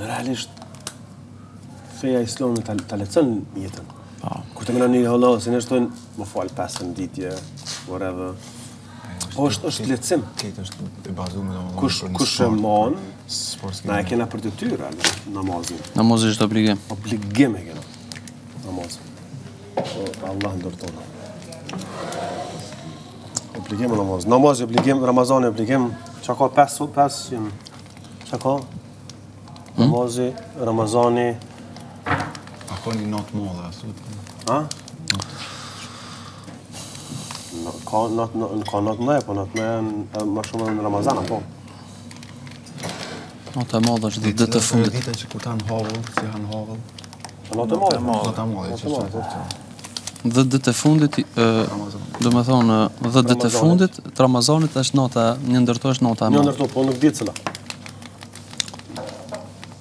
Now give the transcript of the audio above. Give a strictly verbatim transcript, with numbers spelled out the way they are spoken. أنا راح ليش فيها يسلون تلاتين ميتين. كنت أنا نيجي هلا سنشتون مفعول باسن ديتيا whatever. أوش أوش تلاتين. كوش كوش مان. نا كنا بردتور على نمازين. نماز إيش تبليجه؟ تبليجه مهجنا. نماز. الله ندرتونا. تبليجه نماز. نماز تبليجه رمضان تبليجه. شكا باس باس يم. شكا. نماز رمضاني. أكوني نات ماله صوت. ها؟ كان نات كان نات نايا كان نات نايا مشروع من رمضان أبوه. نات ماله جديد ده تفهم. جديد إيش كنت هنقول سيهنقول. نات ماله. نات ماله. ضد تفوندت دمثون ضد تفوندت رمضان إيش ناتا نندرتو إيش ناتا. نندرتو بونك ديتلا.